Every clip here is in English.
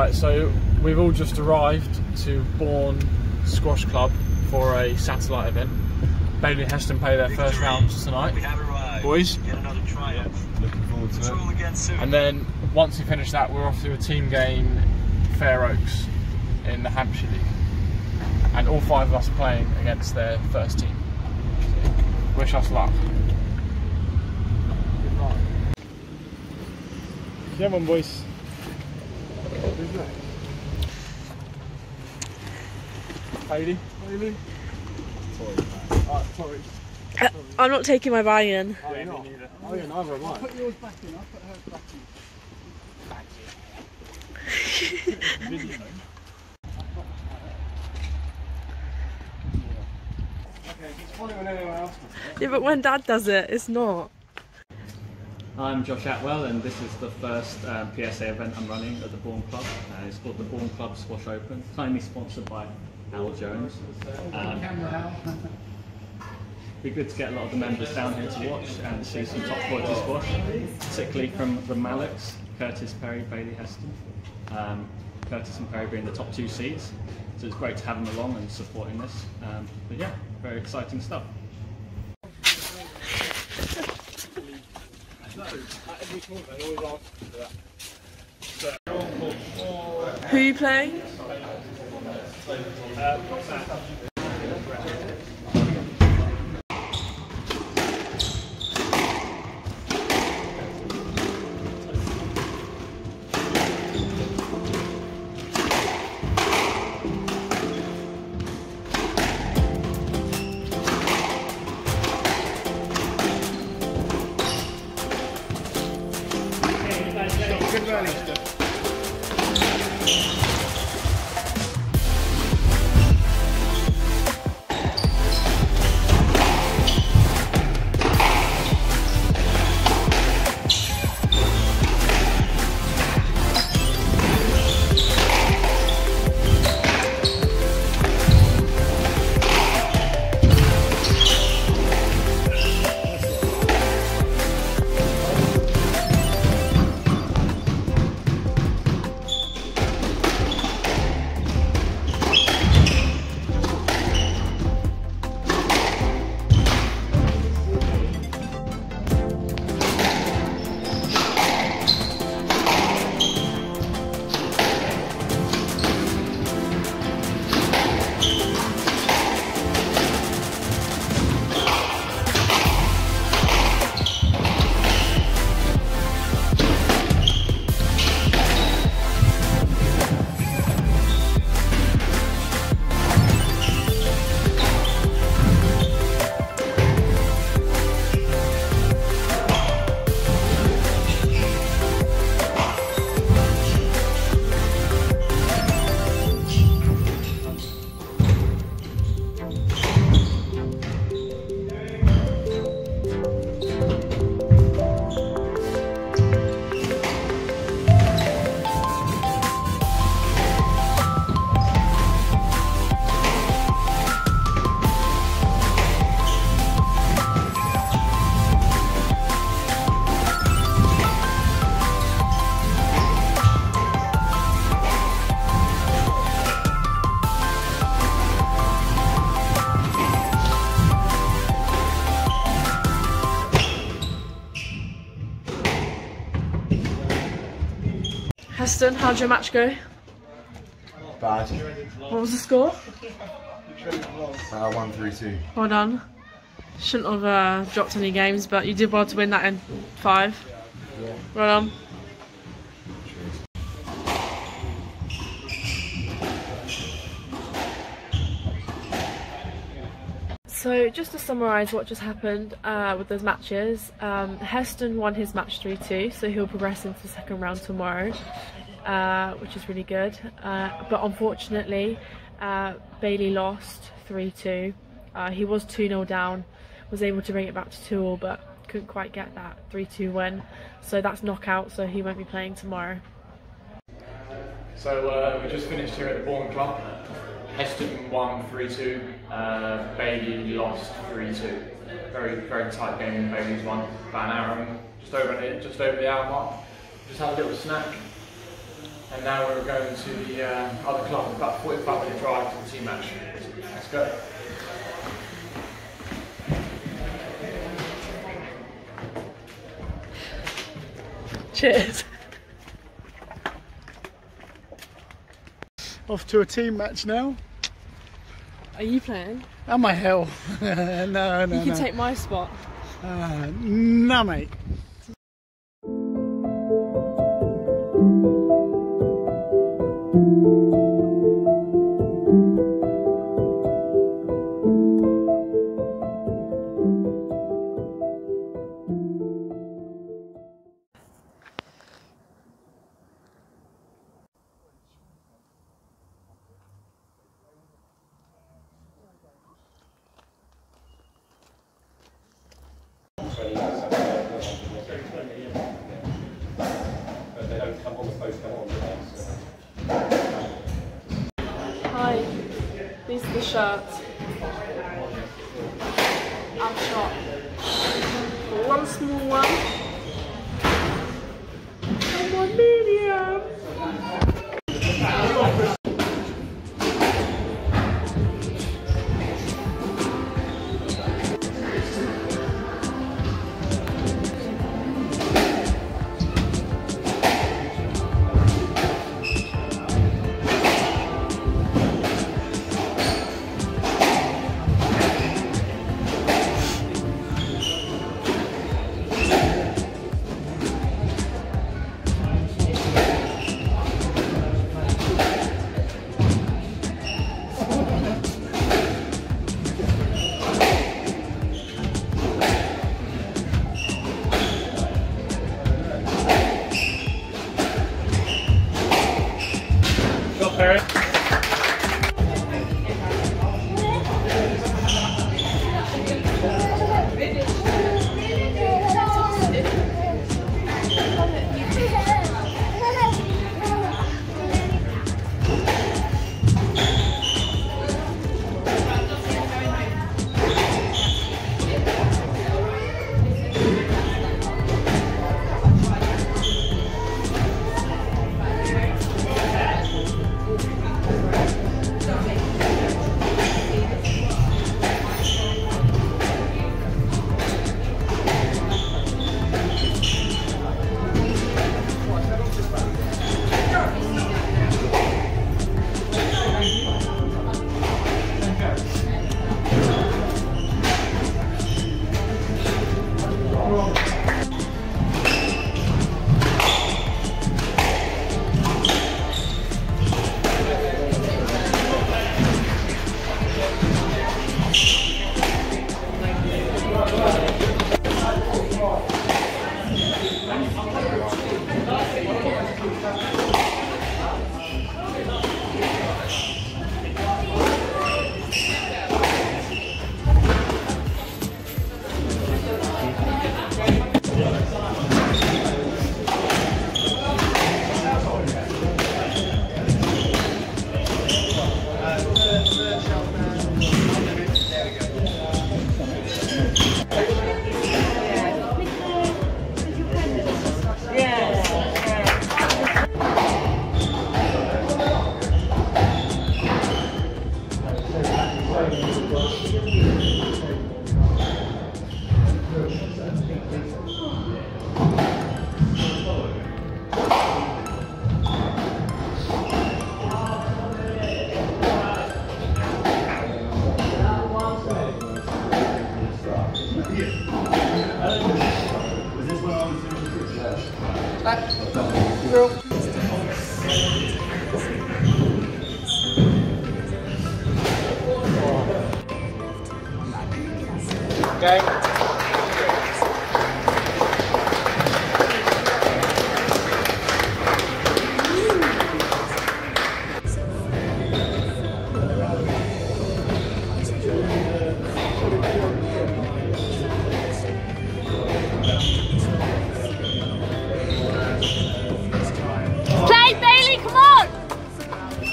Right, so we've all just arrived to Bourne Squash Club for a satellite event. Bailey Heston play their first round tonight. We have arrived. Boys. Yet another triumph. Looking forward to it. Again soon. And then once we finish that, we're off to a team game, Fair Oaks, in the Hampshire League. And all five of us are playing against their first team. So wish us luck. Good luck. Come on, boys. Who's next? Bailey? Sorry. I'm not taking my bag in. Oh, yeah, not. Neither. Oh, yeah, neither am I. Put yours back in, I'll put hers back in. Yeah, but when Dad does it, it's not. I'm Josh Atwell, and this is the first PSA event I'm running at the Bourne Club. It's called the Bourne Club Squash Open, kindly sponsored by Al Jones. It'd be good to get a lot of the members down here to watch and see some top quality squash, particularly from the Maliks, Curtis Perry, Bailey Heston. Curtis and Perry being the top two seeds, so it's great to have them along and supporting this. But yeah, very exciting stuff. Who are you playing? Heston, how'd your match go? Bad. What was the score? 1-3-2. Well done. Shouldn't have dropped any games, but you did well to win that in 5. Yeah. Well done. So just to summarise what just happened with those matches, Heston won his match 3-2, so he'll progress into the second round tomorrow, which is really good. But unfortunately, Bailey lost 3-2. He was 2-0 down, was able to bring it back to 2-2, but couldn't quite get that 3-2 win. So that's knockout, so he won't be playing tomorrow. So we just finished here at the Bourne Club. Heston won 3-2, Bailey lost 3-2. Very, very tight game in Bailey's one. Van Arum just over the hour mark. Just had a little snack, and now we're going to the other club, about 45-minute drive to the team match. Let's go. Cheers. Off to a team match now. Are you playing? Am I hell? No. You can take my spot. No, mate. Hi, these are the shirts. Abshot. One small one. And one medium.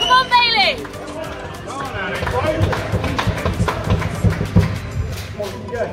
Come on, Bailey! Come on, Alex! Yes.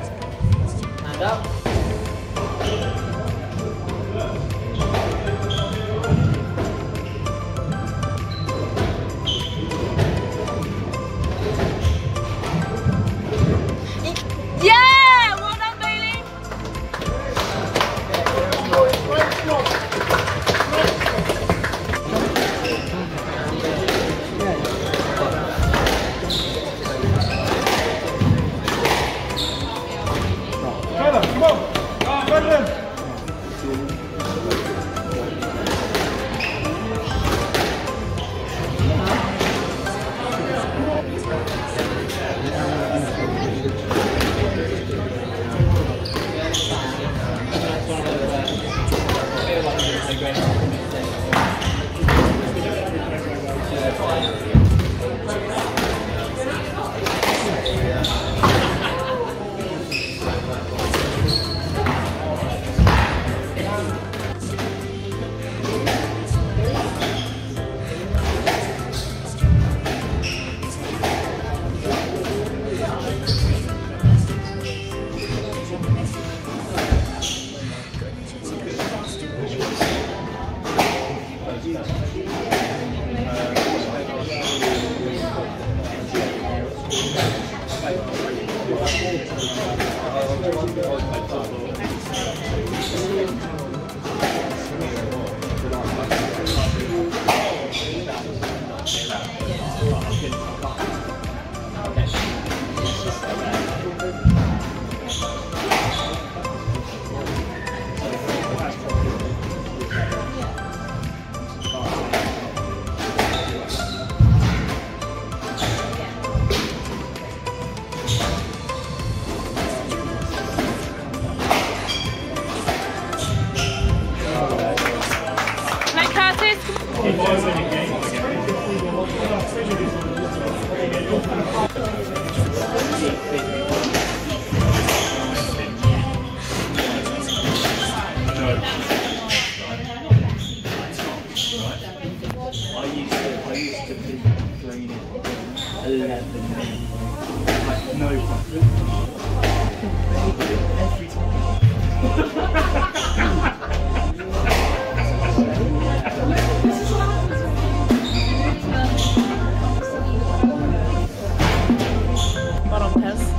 I used to be green at 11 minutes. Like no every time. But on Pez.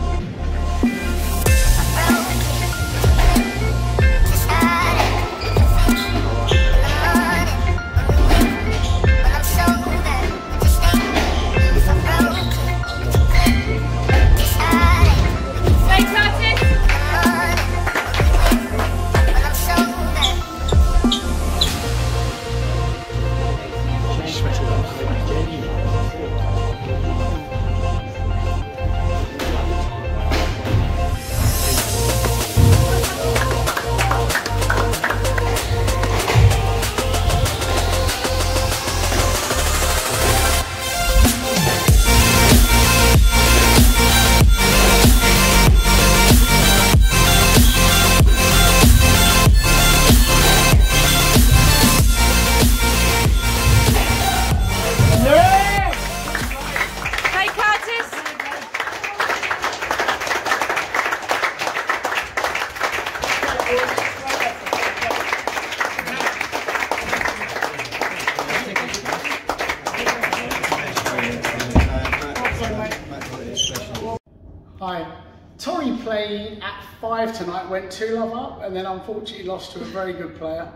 Tonight went 2-love up and then unfortunately lost to a very good player.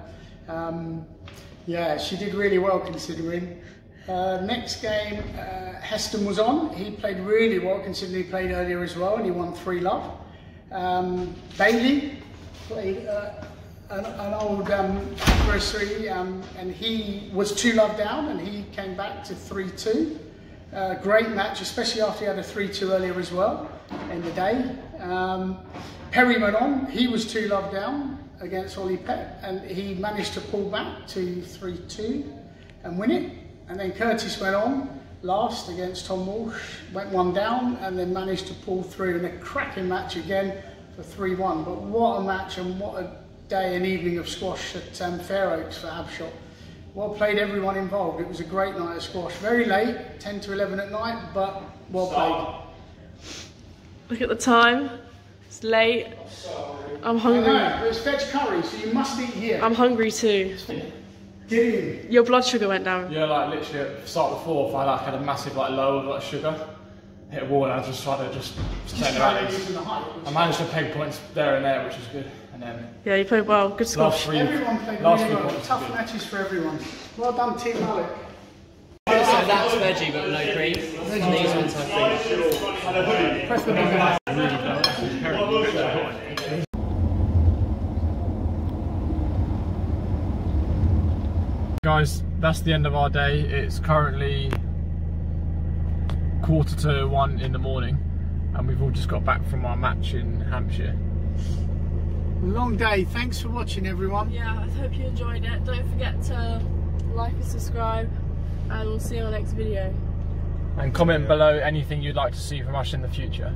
Yeah, she did really well considering. Next game, Heston was on. He played really well considering he played earlier as well and he won 3-love. Bailey played an old adversary and he was 2-love down and he came back to 3-2. Great match, especially after he had a 3-2 earlier as well in the day. Perry went on, he was 2-love down against Ollie Peck and he managed to pull back to 3-2 and win it. And then Curtis went on last against Tom Walsh, went 1 down and then managed to pull through in a cracking match again for 3-1. But what a match and what a day and evening of squash at Fair Oaks for Abshot. Well played everyone involved, it was a great night of squash. Very late, 10 to 11 at night, but well played. Look at the time. It's late. I'm hungry. I know, but it's veg curry, so you must eat here. I'm hungry too. Dude. Your blood sugar went down. Yeah, like literally at the start of the fourth, I had a massive low of sugar. Hit a wall and I was just trying to stay in the alleys. I managed to peg points there and there, which is good. And then yeah, you played well. Good squash. Everyone played really well. Tough matches for everyone. Well done, Team Malik. So that's veggie but no cream. And these ones I think. Guys, that's the end of our day. It's currently 1:45 in the morning and we've all just got back from our match in Hampshire. Long day. Thanks for watching everyone. Yeah, I hope you enjoyed it. Don't forget to like and subscribe and we'll see you on the next video. And comment below anything you'd like to see from us in the future.